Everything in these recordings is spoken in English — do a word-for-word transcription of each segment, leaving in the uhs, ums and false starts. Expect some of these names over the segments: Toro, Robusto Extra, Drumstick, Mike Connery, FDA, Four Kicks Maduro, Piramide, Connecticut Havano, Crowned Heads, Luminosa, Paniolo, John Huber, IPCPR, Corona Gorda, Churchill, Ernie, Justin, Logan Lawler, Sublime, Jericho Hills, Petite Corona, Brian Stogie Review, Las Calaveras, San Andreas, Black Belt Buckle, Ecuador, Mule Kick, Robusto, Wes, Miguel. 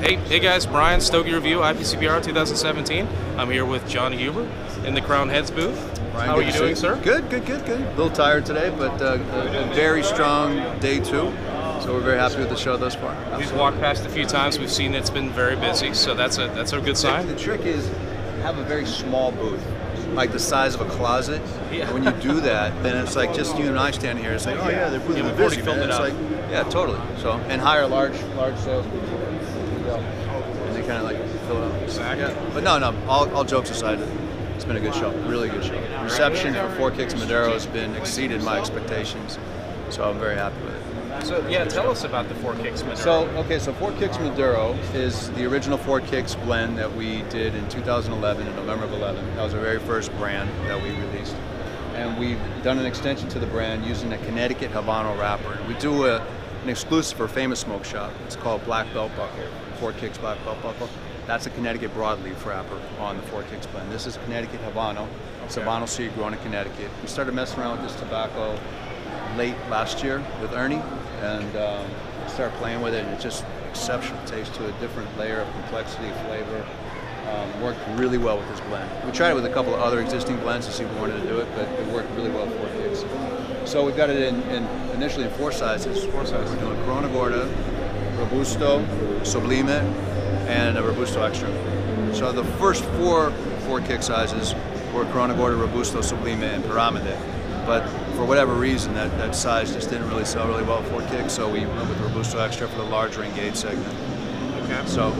Hey, hey guys, Brian Stogie Review, I P C P R twenty seventeen. I'm here with John Huber in the Crowned Heads booth. Brian, how are you doing, sir? Good, good, good, good. A little tired today, but uh, a very strong day two. So we're very happy with the show thus far. Absolutely. We've walked past a few times. We've seen it's been very busy, so that's a that's a good sign. The trick is have a very small booth, like the size of a closet. Yeah. When you do that, then it's like just you and I standing here. It's like, oh yeah, they're booth yeah, busy. Filmed it it's up. Like, yeah, totally. So and hire large large sales people, and they kind of like fill it up. Exactly. Yeah. But no, no. All all jokes aside, it's been a good show. Really good show. Reception for Four Kicks Maduro has been exceeded my expectations, so I'm very happy with it. So yeah, tell us about the Four Kicks Maduro. So okay, so Four Kicks Maduro is the original Four Kicks blend that we did in two thousand eleven, in November of eleven. That was our very first brand that we released, and we've done an extension to the brand using a Connecticut Havano wrapper. We do a, an exclusive for famous smoke shop. It's called Black Belt Buckle, Four Kicks Black Belt Buckle. That's a Connecticut broadleaf wrapper on the Four Kicks blend. This is Connecticut Havano. Okay. It's Havano seed grown in Connecticut. We started messing around with this tobacco late last year with Ernie, and um, started playing with it, and it's just exceptional taste to a different layer of complexity, flavor. Um, worked really well with this blend. We tried it with a couple of other existing blends to see if we wanted to do it, but it worked really well for kids. So we've got it in, in initially in four sizes. Four sizes. We're doing Corona Gorda, Robusto, Sublime, and a Robusto Extra. So the first four four kick sizes were Corona Gorda, Robusto, Sublime, and Piramide. But for whatever reason, that, that size just didn't really sell really well for kicks, so we went with the Robusto Extra for the larger engage segment. Okay. So,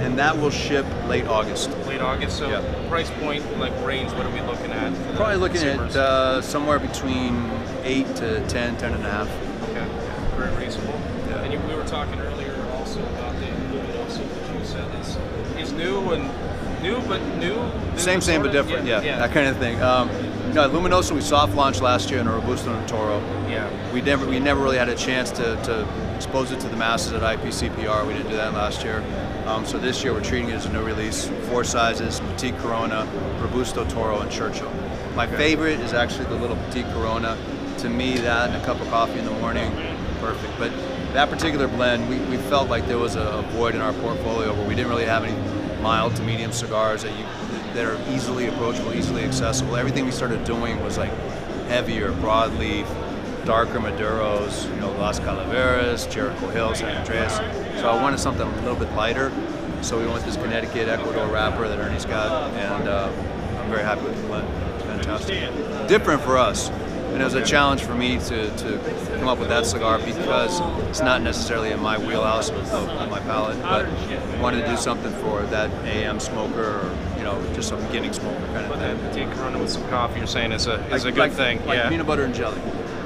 and that will ship late August. Late August, so yeah. Price point, like range, what are we looking at? Probably looking consumers? At uh, somewhere between eight to ten, ten and a half. Okay, yeah, very reasonable. Yeah. And you, we were talking earlier also about the Luminosa, which you said is, is new, and new but new. Same, same, but different, yeah, yeah, yeah, that kind of thing. Um, No, Luminosa we soft launched last year in a Robusto and a Toro. Yeah. We never we never really had a chance to, to expose it to the masses at I P C P R. We didn't do that last year. Um, so this year we're treating it as a new release. Four sizes: Petite Corona, Robusto, Toro, and Churchill. My okay. favorite is actually the little Petite Corona. To me, that and a cup of coffee in the morning, perfect. But that particular blend, we, we felt like there was a void in our portfolio where we didn't really have any mild to medium cigars that you. That are easily approachable, easily accessible. Everything we started doing was like heavier, broadleaf, darker Maduros, you know, Las Calaveras, Jericho Hills, San Andreas. So I wanted something a little bit lighter. So we went with this Connecticut Ecuador wrapper that Ernie's got, and uh, I'm very happy with the blend. It's fantastic. Different for us. And it was a challenge for me to, to come up with that cigar because it's not necessarily in my wheelhouse of my palate, but I wanted to do something for that A M smoker or you know, just a beginning smoker kind of thing. Petite Corona with some coffee, you're saying, is a is like, a good like, thing. Like yeah. peanut butter and jelly.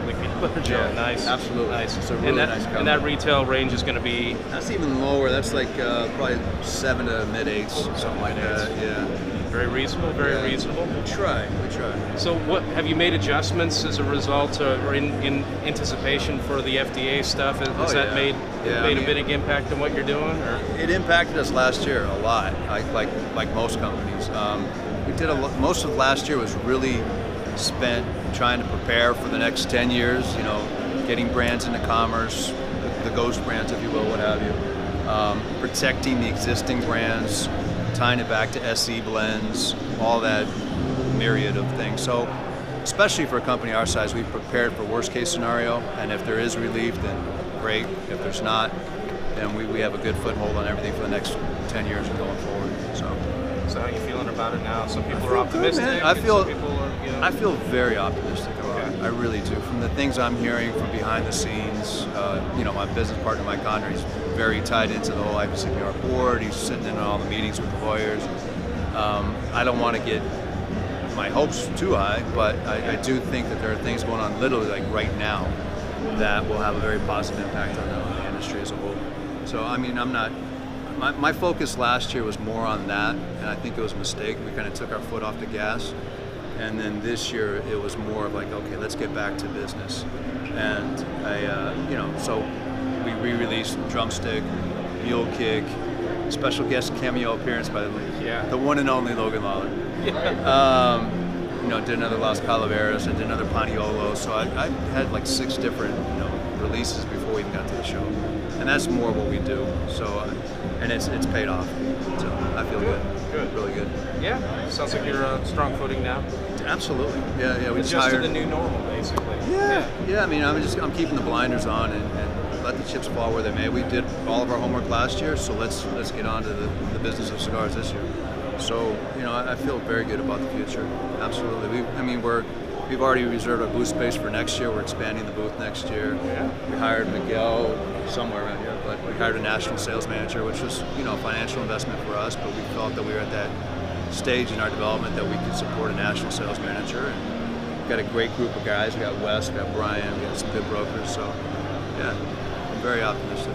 Like peanut butter and jelly. Yeah, nice. Absolutely. Nice. It's a really and that, nice cover. And that retail range is going to be? That's even lower. That's like uh, probably seven to mid eights, something like that. Yeah. Very reasonable. Very yeah. reasonable. We try. We try. So, what have you made adjustments as a result, or in, in anticipation for the F D A stuff? Has oh, that yeah. made yeah, made I mean, a big impact on what you're doing? Or? It impacted us last year a lot. Like like, like most companies. Um, we did a lot, most of last year was really spent trying to prepare for the next ten years, you know, getting brands into commerce, the, the ghost brands, if you will, what have you, um, protecting the existing brands, tying it back to S E blends, all that myriad of things. So, especially for a company our size, we've prepared for worst case scenario, and if there is relief, then great. If there's not, then we, we have a good foothold on everything for the next ten years and going forward, so. So how are you feeling about it now? Some people are optimistic. Good, I feel, people are, you know. I feel very optimistic about okay. it. I really do. From the things I'm hearing from behind the scenes, uh, you know, my business partner, Mike Connery, is very tied into the whole I P C P R board. He's sitting in all the meetings with the lawyers. Um, I don't want to get my hopes too high, but I, I do think that there are things going on literally like right now that will have a very positive impact on the industry as a whole. So, I mean, I'm not... My, my focus last year was more on that, and I think it was a mistake. We kind of took our foot off the gas, and then this year it was more of like, okay, let's get back to business. And I, uh, you know, so we re-released Drumstick, Mule Kick, special guest cameo appearance by the, yeah. the one and only Logan Lawler. Yeah. Um, you know, did another Las Calaveras, I did another Paniolo. So I, I had like six different, you know, releases before we even got to the show. And that's more what we do. So, uh, and it's it's paid off. So I feel good. Good. Really good. Yeah. Sounds like you're on strong footing now. Absolutely. Yeah. Yeah. We just hired. Adjusted to the new normal, basically. Yeah. Yeah. yeah I mean, I'm just I'm keeping the blinders on and, and let the chips fall where they may. We did all of our homework last year, so let's let's get on to the, the business of cigars this year. So, you know, I, I feel very good about the future. Absolutely. We, I mean, we're. We've already reserved our booth space for next year. We're expanding the booth next year. Yeah. We hired Miguel somewhere around here, but we hired a national sales manager, which was, you know, a financial investment for us, but we felt that we were at that stage in our development that we could support a national sales manager. And we've got a great group of guys. We got Wes, we got Brian, we got some good brokers. So, yeah, I'm very optimistic.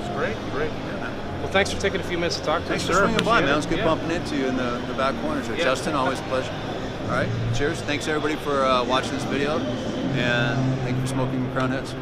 It's great, great. Yeah. Well, thanks for taking a few minutes to talk to us. Thanks for swinging by, man. It was good yeah. bumping into you in the, the back corners. Yeah. Justin, always a pleasure. All right, cheers. Thanks everybody for uh, watching this video, and thank you for smoking Crowned Heads.